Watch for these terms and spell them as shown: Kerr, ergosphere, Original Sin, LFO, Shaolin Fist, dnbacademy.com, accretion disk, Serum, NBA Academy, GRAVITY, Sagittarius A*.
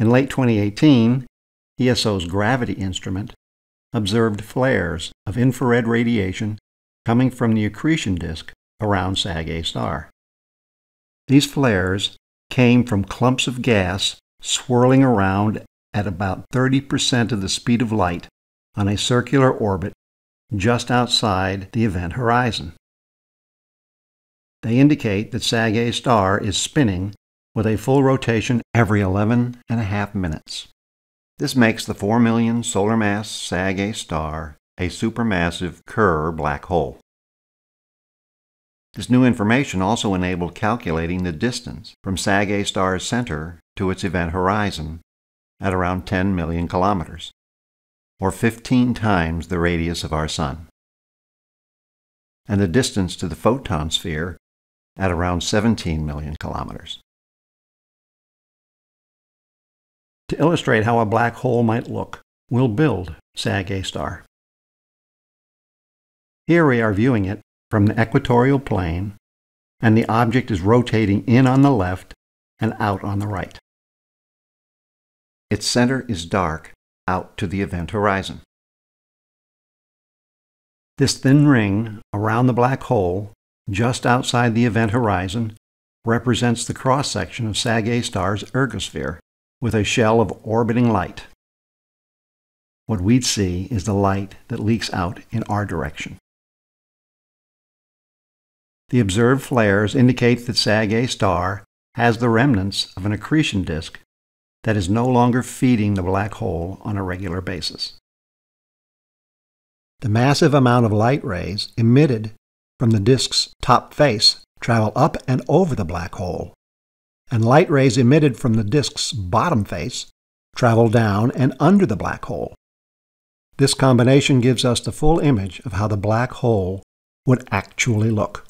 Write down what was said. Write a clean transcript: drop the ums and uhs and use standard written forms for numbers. In late 2018, ESO's GRAVITY instrument observed flares of infrared radiation coming from the accretion disk around Sag A*. These flares came from clumps of gas swirling around at about 30% of the speed of light on a circular orbit just outside the event horizon. They indicate that Sag A* is spinning with a full rotation every 11.5 minutes. This makes the 4 million solar mass Sag A* a supermassive Kerr black hole. This new information also enabled calculating the distance from Sag A*'s center to its event horizon at around 10 million kilometers, or 15 times the radius of our Sun, and the distance to the photon sphere at around 17 million kilometers. To illustrate how a black hole might look, we'll build Sag A*. Here we are viewing it from the equatorial plane, and the object is rotating in on the left and out on the right. Its center is dark out to the event horizon. This thin ring around the black hole, just outside the event horizon, represents the cross-section of Sag A*'s ergosphere with a shell of orbiting light. What we'd see is the light that leaks out in our direction. The observed flares indicate that Sag A* has the remnants of an accretion disk that is no longer feeding the black hole on a regular basis. The massive amount of light rays emitted from the disk's top face travel up and over the black hole, and light rays emitted from the disk's bottom face travel down and under the black hole. This combination gives us the full image of how the black hole would actually look.